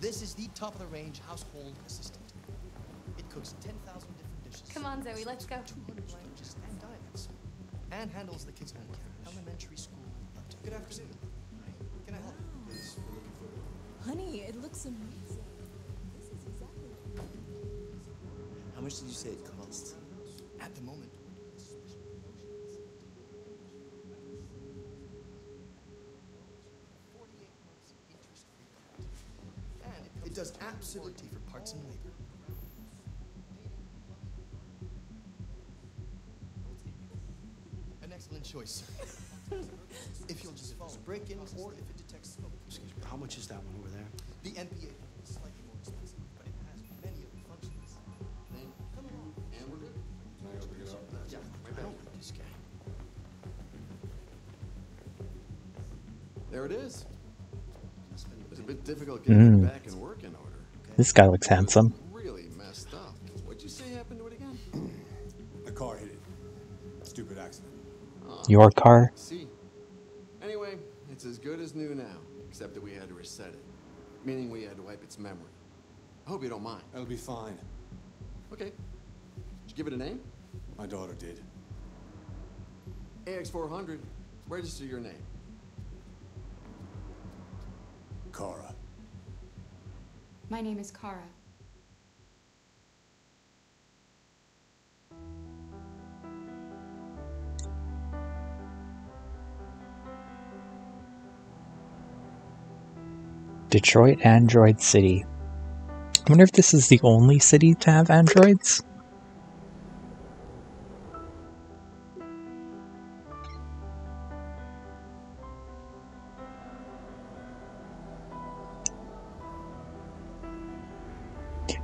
This is the top-of-the-range household assistant. It cooks 10,000 different dishes. Come on, Zoe, let's go. 200 languages and dialects. And handles the kids' home care. Elementary school. Good afternoon. Can I help you? Yes, we're looking for you. Honey, it looks amazing. This is exactly what we need. How much did you say it costs? At the moment. It does absolutely for parts and labor. An excellent choice, sir. If you'll just follow break-in or if it detects smoke. Excuse me, how much is that one over there? The NPA is slightly more expensive, but it has many other functions. Then come along. And we're good. Can I help you get out? Yeah, I don't like this guy. There it is. It's a bit difficult getting back and work in order. Okay? This guy looks handsome. Really messed up. What'd you say happened to it again? The car hit it. Stupid accident. Your car? See. Anyway, it's as good as new now, except that we had to reset it, meaning we had to wipe its memory. I hope you don't mind. That'll be fine. Okay. Did you give it a name? My daughter did. AX400. Register your name. Kara. My name is Kara. Detroit Android City. I wonder if this is the only city to have androids?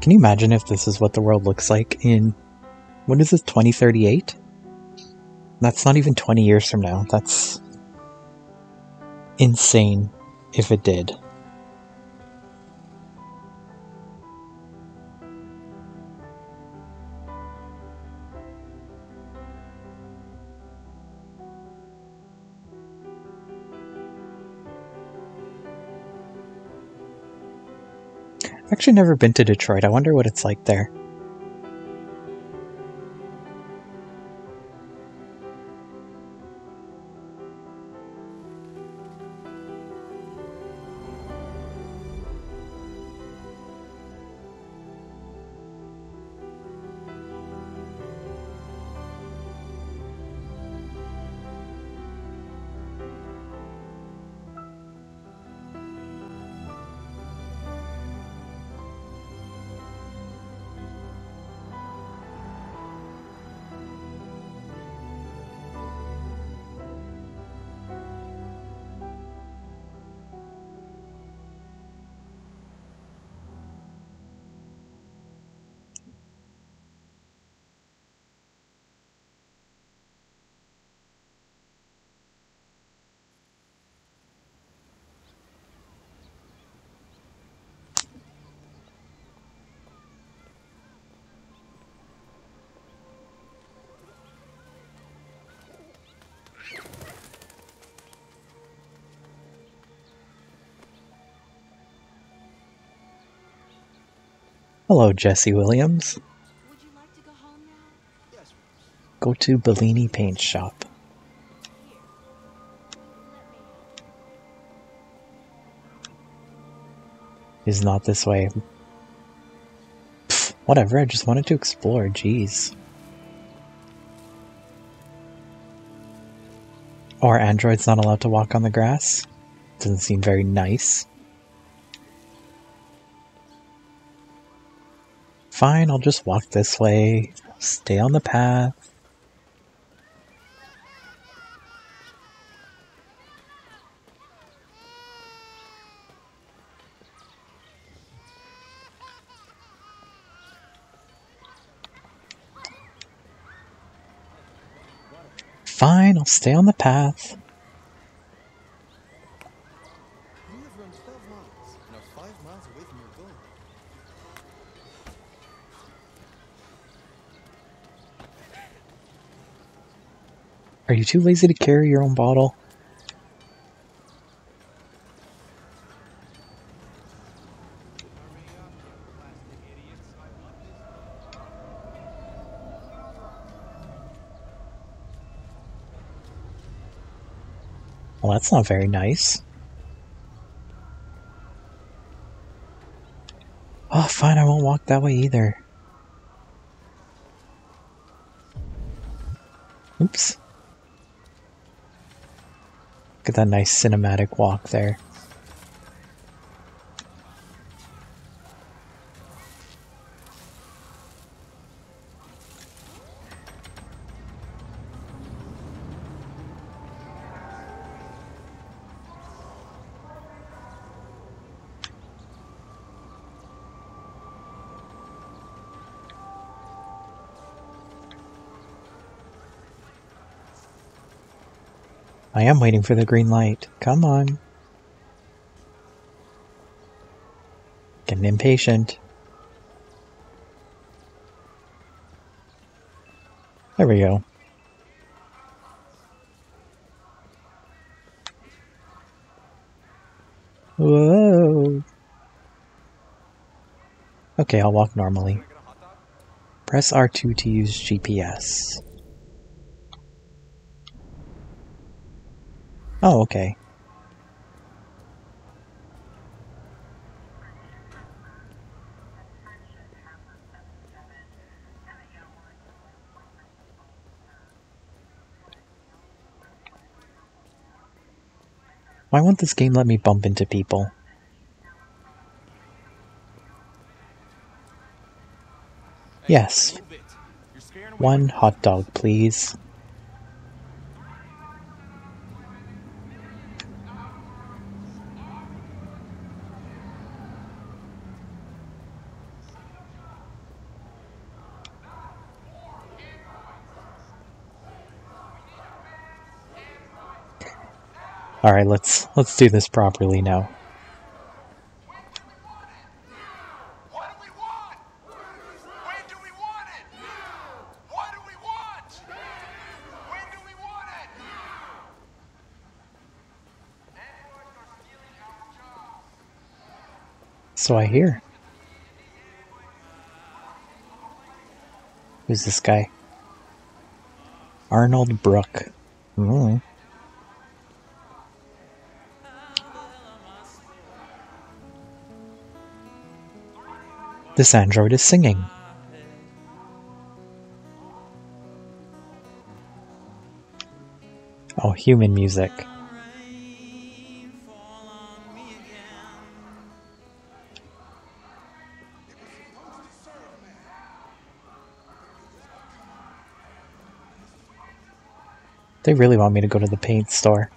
Can you imagine if this is what the world looks like in, what is this, 2038? That's not even 20 years from now. That's insane if it did. I've actually never been to Detroit. I wonder what it's like there. Hello, Jesse Williams. Would you like to go home now? Yes. Go to Bellini Paint Shop. Is not this way. Pfft, whatever, I just wanted to explore, jeez. Or Android's not allowed to walk on the grass? Doesn't seem very nice. Fine, I'll just walk this way, stay on the path. fine, I'll stay on the path. Are you too lazy to carry your own bottle? Well, that's not very nice. Oh, fine, I won't walk that way either. Oops. Look at that nice cinematic walk there. I am waiting for the green light. Come on. Getting impatient. There we go. Whoa. Okay, I'll walk normally. Press R2 to use GPS. Oh, okay. Why won't this game let me bump into people? Yes. One hot dog, please. All right, let's do this properly now. What do we want? When do we want it? What do we want? When do we want it? Landlords are stealing our jobs. So I hear. Who's this guy? Arnold Brooke. Mm-hmm. This android is singing. Oh, human music. They really want me to go to the paint store.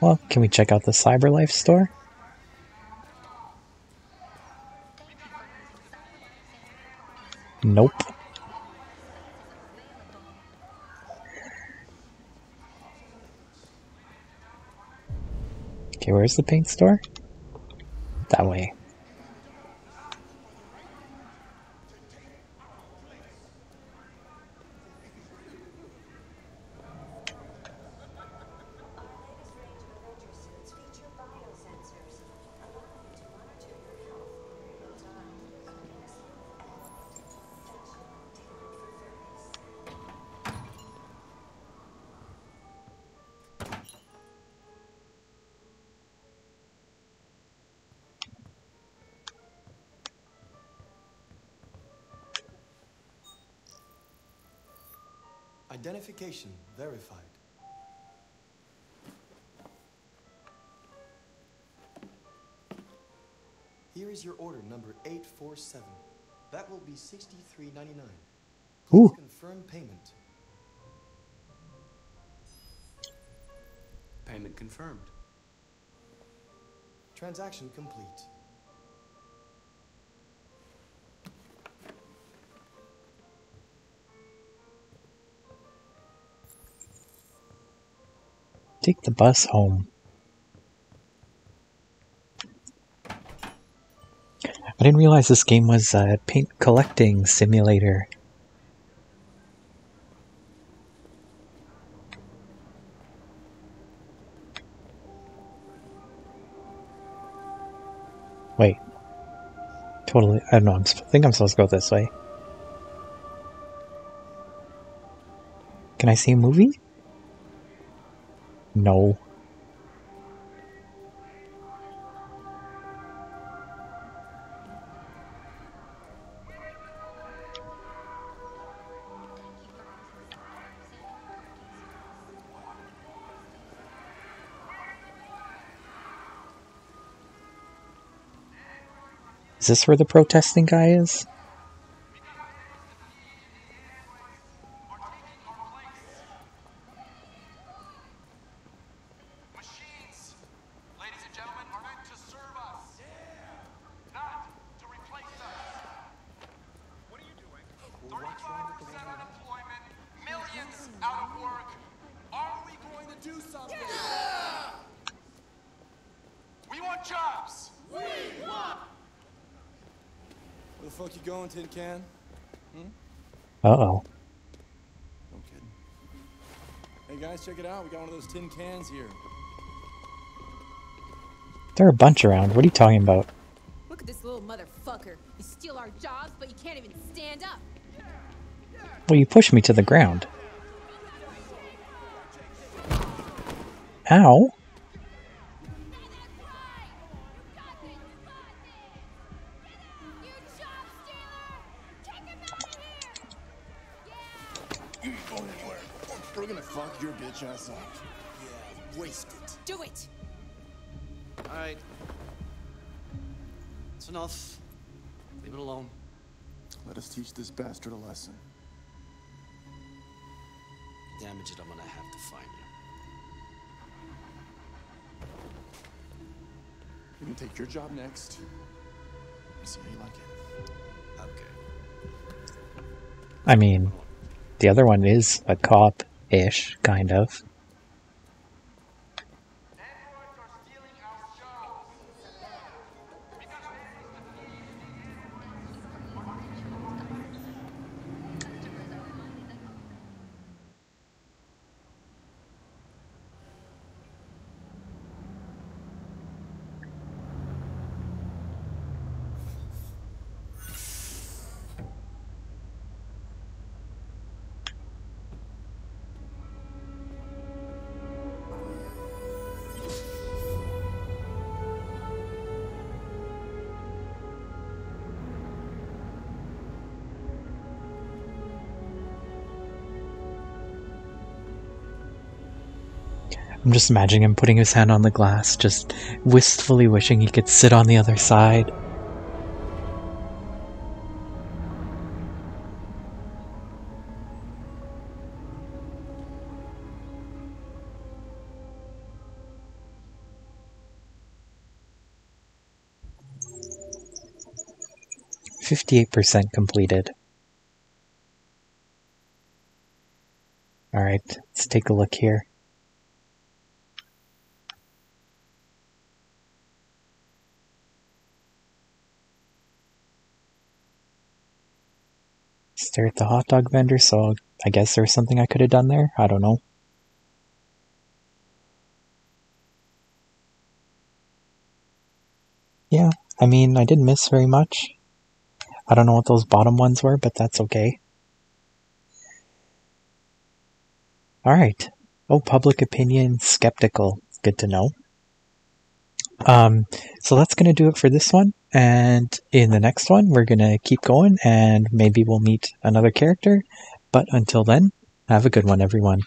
Well, can we check out the CyberLife store? Nope. Okay, where's the paint store? That way. Identification verified. Here is your order number 847. That will be $63.99. Please confirm payment. Payment confirmed. Transaction complete. Take the bus home. I didn't realize this game was a paint collecting simulator. Wait. Totally. I don't know. I think I'm supposed to go this way. Can I see a movie? No. Is this where the protesting guy is? Check it out, we got one of those tin cans here. There are a bunch around. What are you talking about? Look at this little motherfucker. You steal our jobs, but you can't even stand up. Well, you pushed me to the ground. Ow. Teach this bastard a lesson. Damage it, I'm gonna have to find you. You can take your job next. See how you like it. Okay. I mean, the other one is a cop-ish, kind of. I'm just imagining him putting his hand on the glass, just wistfully wishing he could sit on the other side. "58% completed." All right, let's take a look here. They're at the hot dog vendor, so I guess there was something I could have done there. I don't know. Yeah, I mean, I didn't miss very much. I don't know what those bottom ones were, but that's okay. Alright. Oh, public opinion, skeptical. Good to know. So that's going to do it for this one, and in the next one we're going to keep going and maybe we'll meet another character, but until then, have a good one everyone.